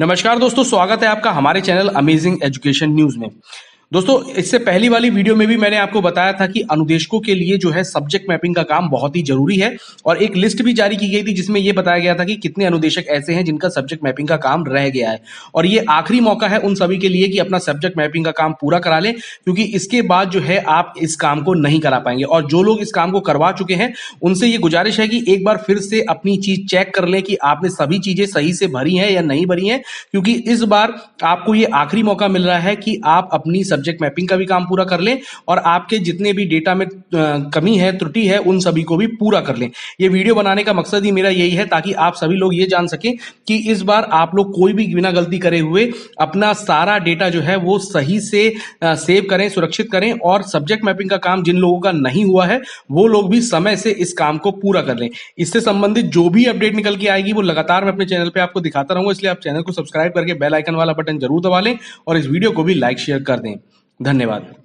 नमस्कार दोस्तों, स्वागत है आपका हमारे चैनल अमेजिंग एजुकेशन न्यूज में। दोस्तों, इससे पहली वाली वीडियो में भी मैंने आपको बताया था कि अनुदेशकों के लिए जो है सब्जेक्ट मैपिंग का काम बहुत ही जरूरी है और एक लिस्ट भी जारी की गई थी जिसमें यह बताया गया था कि कितने अनुदेशक ऐसे हैं जिनका सब्जेक्ट मैपिंग का काम रह गया है और ये आखिरी मौका है उन सभी के लिए कि अपना सब्जेक्ट मैपिंग का काम पूरा करा लें, क्योंकि इसके बाद जो है आप इस काम को नहीं करा पाएंगे। और जो लोग इस काम को करवा चुके हैं उनसे ये गुजारिश है कि एक बार फिर से अपनी चीज चेक कर लें कि आपने सभी चीजें सही से भरी हैं या नहीं भरी हैं, क्योंकि इस बार आपको ये आखिरी मौका मिल रहा है कि आप अपनी सब्जेक्ट मैपिंग का भी काम पूरा कर लें और आपके जितने भी डेटा में कमी है, त्रुटि है, उन सभी को भी पूरा कर लें। ये वीडियो बनाने का मकसद ही मेरा यही है ताकि आप सभी लोग ये जान सकें कि इस बार आप लोग कोई भी बिना गलती करे हुए अपना सारा डेटा जो है वो सही से सेव करें, सुरक्षित करें और सब्जेक्ट मैपिंग का काम जिन लोगों का नहीं हुआ है वो लोग भी समय से इस काम को पूरा कर लें। इससे संबंधित जो भी अपडेट निकल के आएगी वो लगातार मैं अपने चैनल पर आपको दिखाता रहूंगा, इसलिए आप चैनल को सब्सक्राइब करके बेल आइकन वाला बटन जरूर दबा लें और इस वीडियो को भी लाइक शेयर कर दें। धन्यवाद।